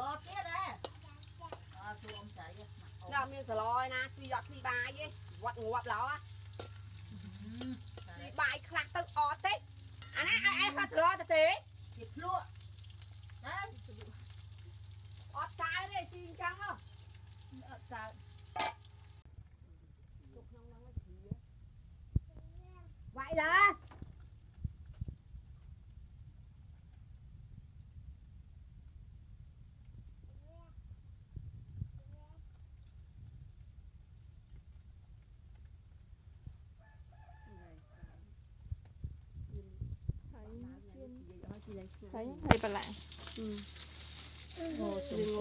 ลอเตี้ยเลยชูอมใจเรามีสลอยนะสีหยอดสีบายยี่วัดงัวแล้วอ่ะสีบายคลาตึกออเต้อันนั้นไอ้พัดลอตะเต้สีพลุ่ออดตายเลยสีจังเหรออดตายvậy là thấy thấy bật lại mình ngồi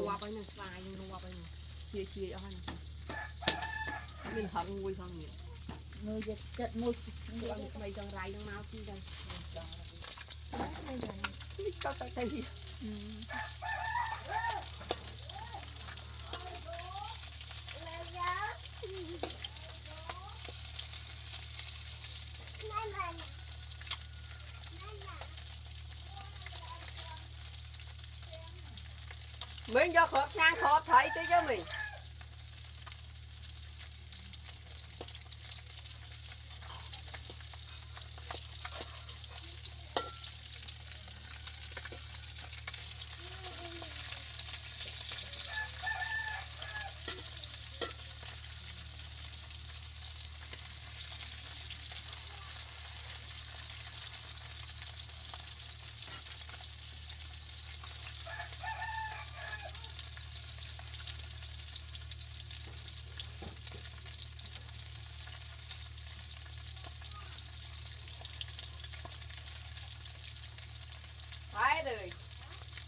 vào này vài mình ngồi vào này chia chia cho hai mình thầm vui thầm nhiều người giật giật môi mày còn rải đang mau chi đây cho tay tay gì mình cho khớp sang khớp thấy tí cho mình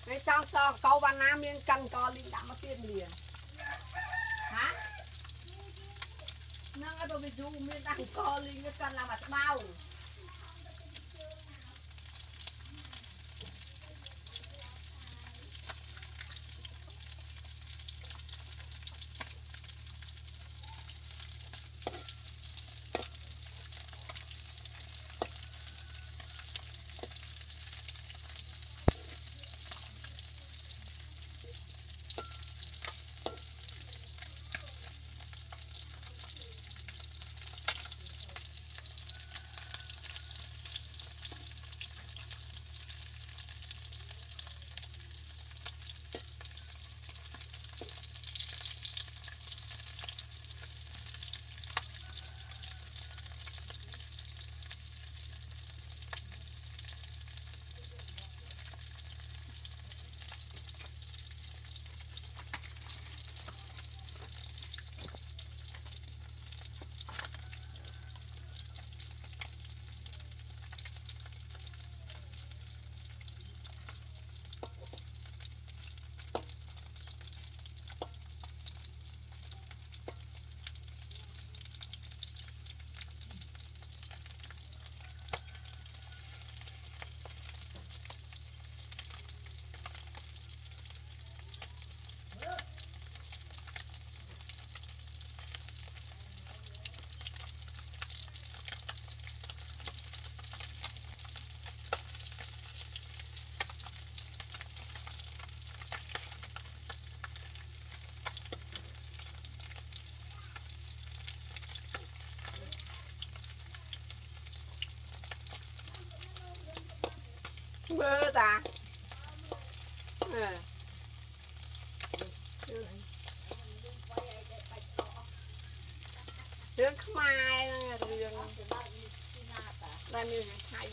cái trong sò câu và nam miên cần co linh đã mất tiền liền hả nâng cái đồ bị du miên đang co linh cái cần là mặt bao bơ ta đường mai đường đây mình thay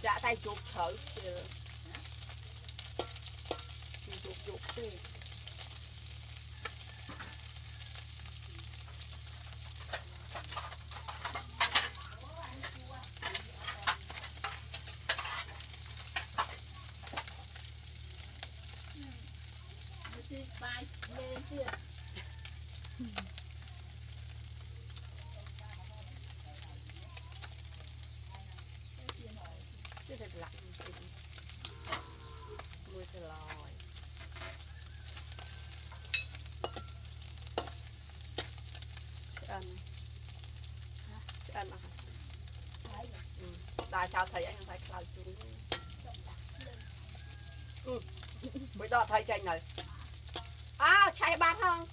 dạ tay chuột thử chuột chuột đi bài lên chưa chưa thật lạnh mùi sờ lòi sẽ ăn mà đại sao thấy anh phải cào xuống Bây giờ thay chanh này. À, chay bát không?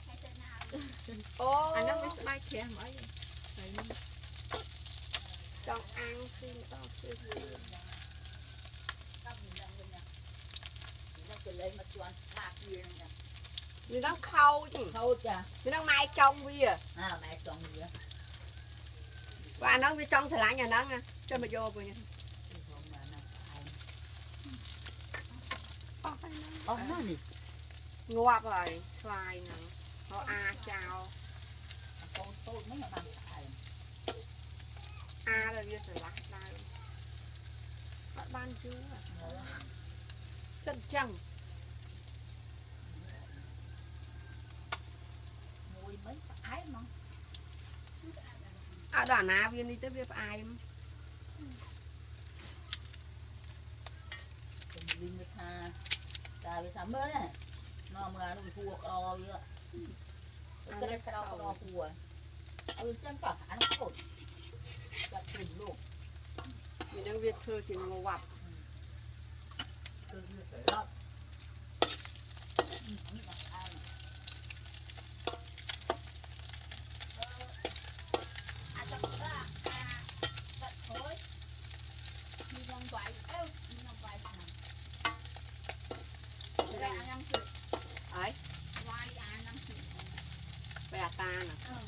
Ồ. Anh nó mới bay kia mà ấy. Trong ăn khi to khi gì. Mình đang khâu chứ. Khâu chà. Mình đang mai trong vía. À, mai trong vía. Và nó đi trong xà lá nhà nó nha. Cho mà vô coi nha. Ôi nó nè. Ngọt rồi, xoài nè. Nó a chào. Con tôi mới là bằng lại. A là đi xà lá đây. Bạn ban chứ. Chân chăng. Mùi mấy cái mà. Ở đỏ na viên đi tới việc ai mà. Linh với tha, ta với thắm bớt này, nò mưa nó bị phù co vậy ạ. Cái này sao co phù à? Ừ, chân cỏ ăn nó cột, chặt thủng luôn. Mình đang viết thơ thì ngồi quạt. Thơ viết tới lắm. I'm sorry.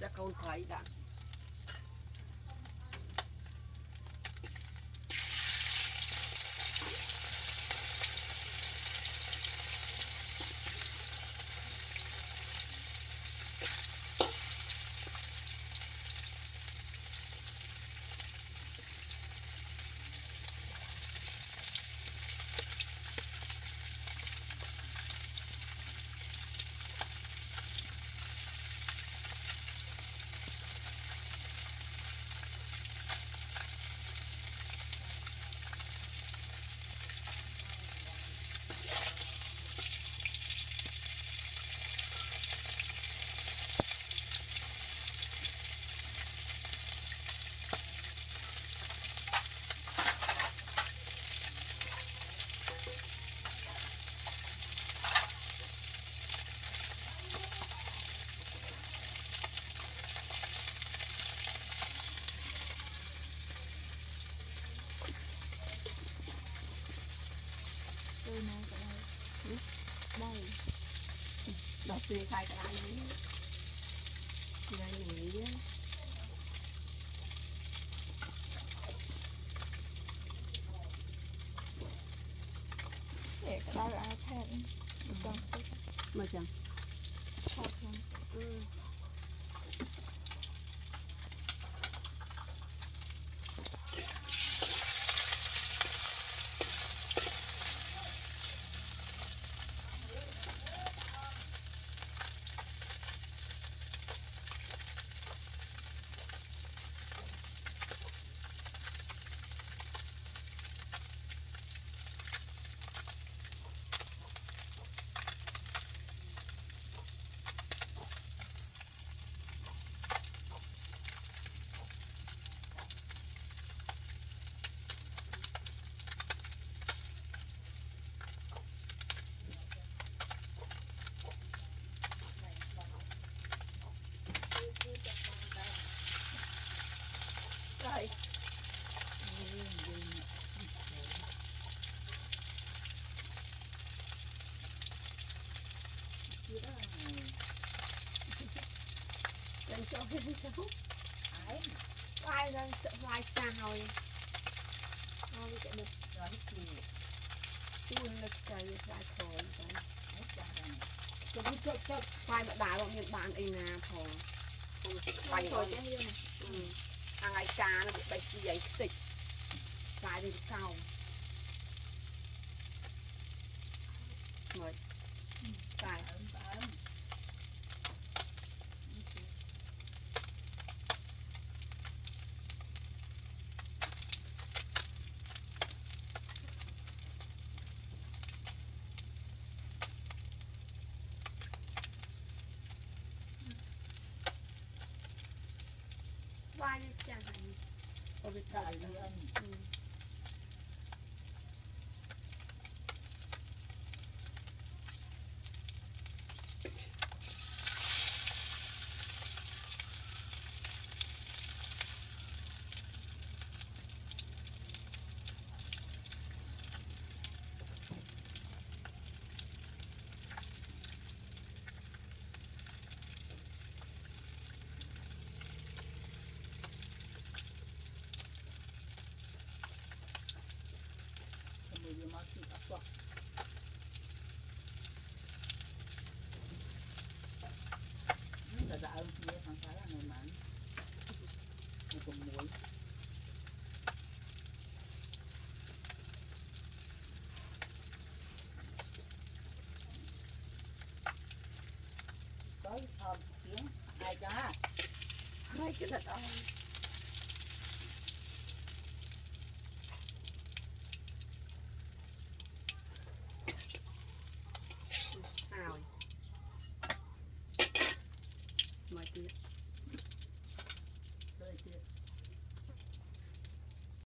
Chắc con thấy đã. đây đọc tùy khai cả đá này ra nhỉ để cái đá ra thêm trong mà chẳng thật không ai đang sợ ngoài sao rồi ai chạy được rồi thì tuôn lực trời lại thôi rồi chụp chụp quay bạn bà bọn miền bạn in à thôi quay thôi chứ như này hàng ngày trà nó bị bệnh giấy dịch quay đi sau rồi quay Hãy subscribe cho kênh cái thịt ong ào mời tiếp.